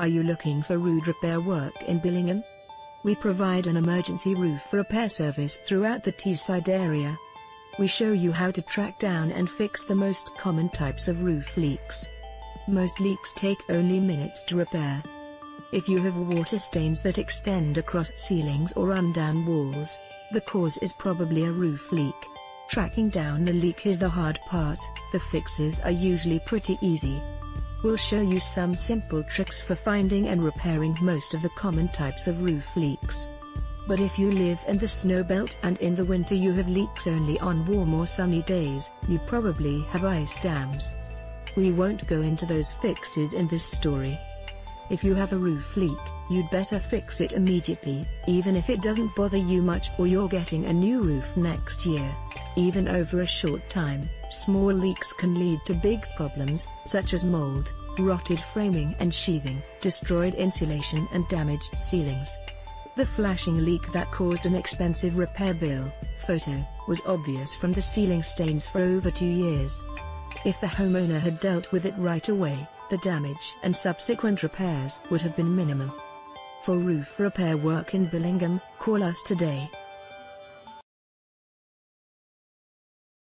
Are you looking for roof repair work in Billingham? We provide an emergency roof repair service throughout the Teesside area. We show you how to track down and fix the most common types of roof leaks. Most leaks take only minutes to repair. If you have water stains that extend across ceilings or run down walls, the cause is probably a roof leak. Tracking down the leak is the hard part, the fixes are usually pretty easy. We'll show you some simple tricks for finding and repairing most of the common types of roof leaks. But if you live in the snow belt and in the winter you have leaks only on warm or sunny days, you probably have ice dams. We won't go into those fixes in this story. If you have a roof leak, you'd better fix it immediately, even if it doesn't bother you much or you're getting a new roof next year. Even over a short time, small leaks can lead to big problems, such as mold, rotted framing and sheathing, destroyed insulation and damaged ceilings. The flashing leak that caused an expensive repair bill, photo, was obvious from the ceiling stains for over 2 years. If the homeowner had dealt with it right away, the damage and subsequent repairs would have been minimal. For roof repair work in Billingham, call us today.